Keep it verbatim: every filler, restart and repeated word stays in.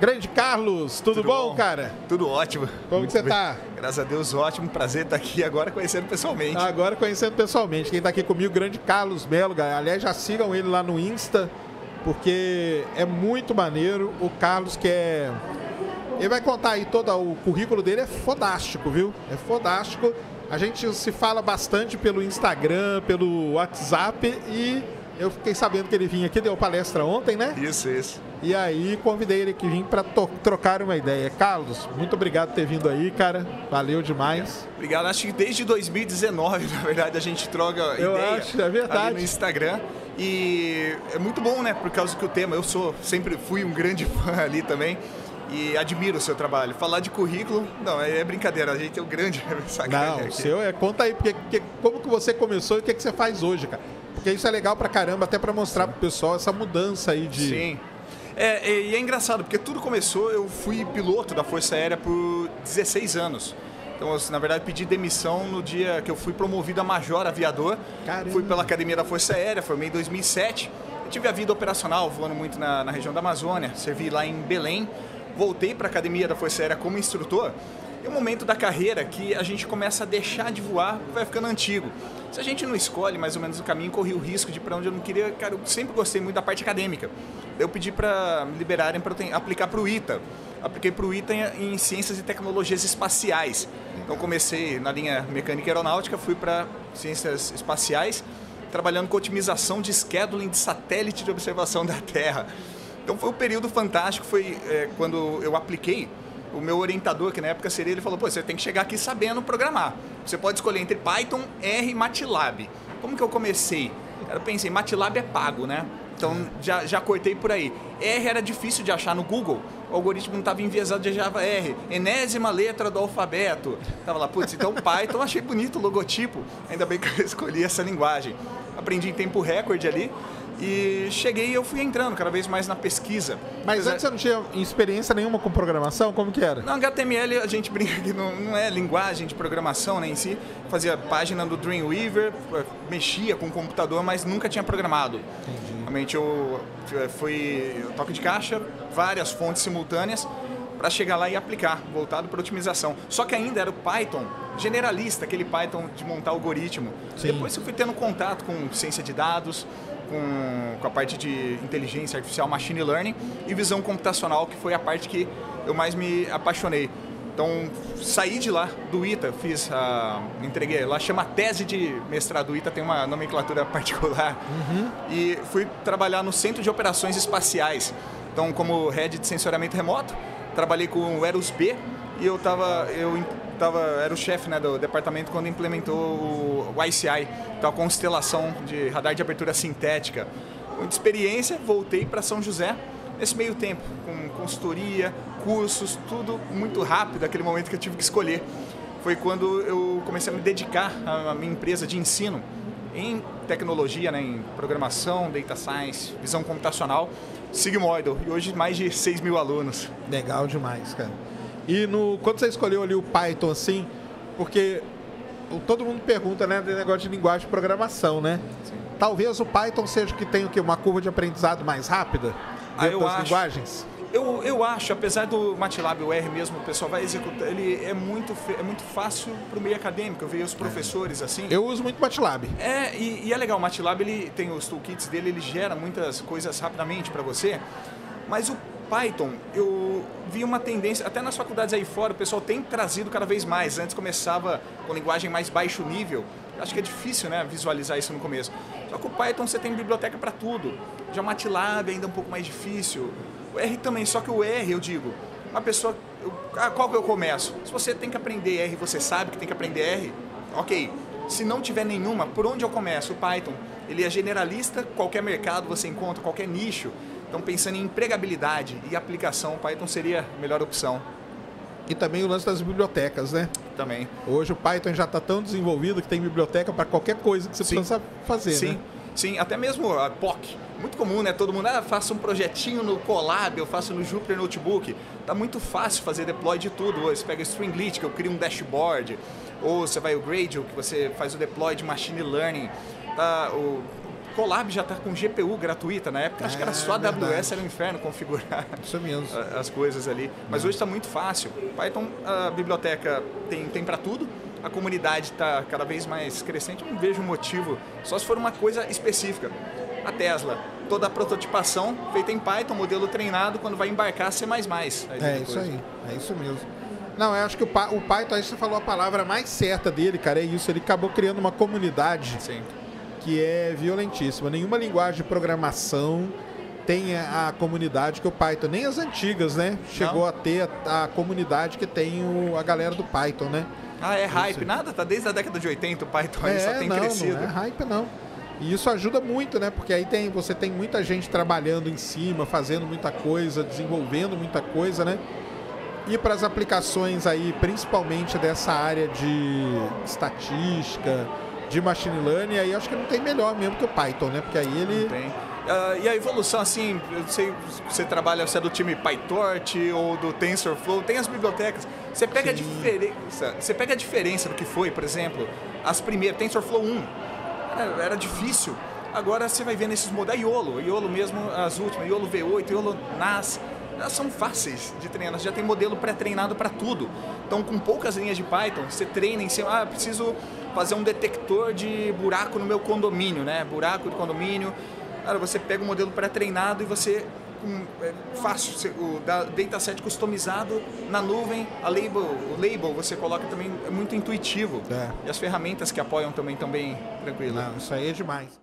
Grande Carlos, tudo, tudo bom, bom, cara? Tudo ótimo. Como que você tá? Graças a Deus, ótimo. Prazer estar aqui agora conhecendo pessoalmente. Agora conhecendo pessoalmente. Quem está aqui comigo, grande Carlos Beluga. Aliás, já sigam ele lá no Insta, porque é muito maneiro. O Carlos que é... Ele vai contar aí todo o currículo dele, é fodástico, viu? É fodástico. A gente se fala bastante pelo Instagram, pelo WhatsApp e eu fiquei sabendo que ele vinha aqui, deu palestra ontem, né? Isso, isso. E aí convidei ele que vim para trocar uma ideia. Carlos, muito obrigado por ter vindo aí, cara. Valeu demais. Obrigado. Acho que desde dois mil e dezenove, na verdade, a gente troca eu ideia acho, é verdade. Ali no Instagram. E é muito bom, né? Por causa que o tema, eu sou sempre fui um grande fã ali também. E admiro o seu trabalho. Falar de currículo, não, é brincadeira. A gente é um grande sacanagem. Não, o seu é... Conta aí, porque, porque, como que você começou e o que, que você faz hoje, cara? Porque isso é legal pra caramba, até pra mostrar pro pessoal essa mudança aí de... Sim. É, e é, é engraçado, porque tudo começou... Eu fui piloto da Força Aérea por dezesseis anos. Então, na verdade, pedi demissão no dia que eu fui promovido a major aviador. Caramba. Fui pela Academia da Força Aérea, formei em dois mil e sete. Eu tive a vida operacional, voando muito na, na região da Amazônia. Servi lá em Belém. Voltei para a Academia da Força Aérea como instrutor. É um momento da carreira que a gente começa a deixar de voar, vai ficando antigo. Se a gente não escolhe mais ou menos o caminho, corri o risco de ir para onde eu não queria. Cara, eu sempre gostei muito da parte acadêmica. Eu pedi para me liberarem para aplicar para o I T A. Apliquei para o I T A em Ciências e Tecnologias Espaciais. Então comecei na linha mecânica e aeronáutica, fui para Ciências Espaciais, trabalhando com otimização de scheduling de satélite de observação da Terra. Então foi um período fantástico, foi é, quando eu apliquei, o meu orientador, que na época seria, ele falou, pô, você tem que chegar aqui sabendo programar. Você pode escolher entre Python, R e MATLAB. Como que eu comecei? Eu pensei, MATLAB é pago, né? Então já, já cortei por aí. R era difícil de achar no Google, o algoritmo não estava enviesado de Java R, enésima letra do alfabeto. Tava lá, putz, então Python, achei bonito o logotipo, ainda bem que eu escolhi essa linguagem. Aprendi em tempo recorde ali. E cheguei e eu fui entrando cada vez mais na pesquisa. Mas antes você não tinha experiência nenhuma com programação? Como que era? Não, H T M L a gente brinca que não, não é linguagem de programação, né, em si. Fazia página do Dreamweaver, mexia com o computador, mas nunca tinha programado. Entendi. Realmente eu fui toque de caixa, várias fontes simultâneas para chegar lá e aplicar, voltado para otimização. Só que ainda era o Python generalista, aquele Python de montar algoritmo. Sim. Depois eu fui tendo contato com ciência de dados, com a parte de inteligência artificial, machine learning e visão computacional, que foi a parte que eu mais me apaixonei. Então, saí de lá, do I T A, fiz a... entreguei lá, chama tese de mestrado, o I T A tem uma nomenclatura particular. Uhum. E fui trabalhar no Centro de Operações Espaciais, então como head de sensoriamento remoto, trabalhei com o Eros B e eu estava... Eu... Tava, era o chefe, né, do departamento quando implementou o I C I, então a constelação de radar de abertura sintética. Muita experiência, voltei para São José nesse meio tempo, com consultoria, cursos, tudo muito rápido, aquele momento que eu tive que escolher. Foi quando eu comecei a me dedicar à minha empresa de ensino em tecnologia, né, em programação, data science, visão computacional, sigmoidal, e hoje mais de seis mil alunos. Legal demais, cara. E no, quando você escolheu ali o Python, assim, porque todo mundo pergunta, né, do negócio de linguagem de programação, né? Sim. Talvez o Python seja o que tem o quê? Uma curva de aprendizado mais rápida dentro ah, das acho, linguagens? Eu, eu acho, apesar do MATLAB, o R mesmo, o pessoal vai executar, ele é muito, é muito fácil para o meio acadêmico, eu vejo os professores assim. Eu uso muito MATLAB. É, e, e é legal, o MATLAB, ele tem os toolkits dele, ele gera muitas coisas rapidamente para você, mas o Python, eu vi uma tendência, até nas faculdades aí fora, o pessoal tem trazido cada vez mais. Antes começava com linguagem mais baixo nível. Acho que é difícil, né, visualizar isso no começo. Só que o Python você tem biblioteca para tudo. Já o MATLAB ainda é um pouco mais difícil. O R também, só que o R, eu digo, uma pessoa... Eu, ah, qual que eu começo? Se você tem que aprender R, você sabe que tem que aprender R, ok. Se não tiver nenhuma, por onde eu começo? O Python, ele é generalista, qualquer mercado você encontra, qualquer nicho. Então, pensando em empregabilidade e aplicação, o Python seria a melhor opção. E também o lance das bibliotecas, né? Também. Hoje o Python já está tão desenvolvido que tem biblioteca para qualquer coisa que você Sim. precisa fazer, Sim. né? Sim, até mesmo a P O C. Muito comum, né? Todo mundo, ah, faça um projetinho no Colab, eu faço no Jupyter Notebook. Tá muito fácil fazer deploy de tudo. Você pega o Streamlit, que eu crio um dashboard. Ou você vai o Gradio, que você faz o deploy de machine learning. Tá... O... Colab já está com G P U gratuita. Na época, é, acho que era só A W S, era um inferno configurar as coisas ali. Mas é. hoje está muito fácil. Python, a biblioteca tem, tem para tudo. A comunidade está cada vez mais crescente. Eu não vejo motivo, só se for uma coisa específica. A Tesla, toda a prototipação feita em Python, modelo treinado, quando vai embarcar C mais mais. Aí é isso aí, é isso mesmo. Não, eu acho que o, o Python, aí você falou a palavra mais certa dele, cara, é isso. Ele acabou criando uma comunidade Sim. que é violentíssima. Nenhuma linguagem de programação tem a comunidade que o Python, nem as antigas, né? Chegou Não. a ter a, a comunidade que tem o, a galera do Python, né? Ah, é hype, nada, tá desde a década de oitenta o Python é, só tem não, crescido. Não é hype não. E isso ajuda muito, né? Porque aí tem, você tem muita gente trabalhando em cima, fazendo muita coisa, desenvolvendo muita coisa, né? E para as aplicações aí, principalmente dessa área de estatística, de machine learning, aí acho que não tem melhor mesmo que o Python, né? Porque aí ele... Não tem. Uh, e a evolução, assim, eu sei, você trabalha, você é do time PyTorch ou do TensorFlow, tem as bibliotecas. Você pega, a diferença, você pega a diferença do que foi, por exemplo, as primeiras, TensorFlow um, era, era difícil. Agora você vai ver nesses modelos, YOLO, YOLO mesmo, as últimas, YOLO V oito, YOLO NAS, elas são fáceis de treinar, você já tem modelo pré-treinado para tudo. Então, com poucas linhas de Python, você treina em cima, ah, preciso fazer um detector de buraco no meu condomínio, né, buraco de condomínio. Cara, você pega um modelo pré-treinado e você um, é fácil, o dataset customizado na nuvem, a label, o label você coloca também, é muito intuitivo. É. E as ferramentas que apoiam também estão bem tranquilas. Isso aí é demais.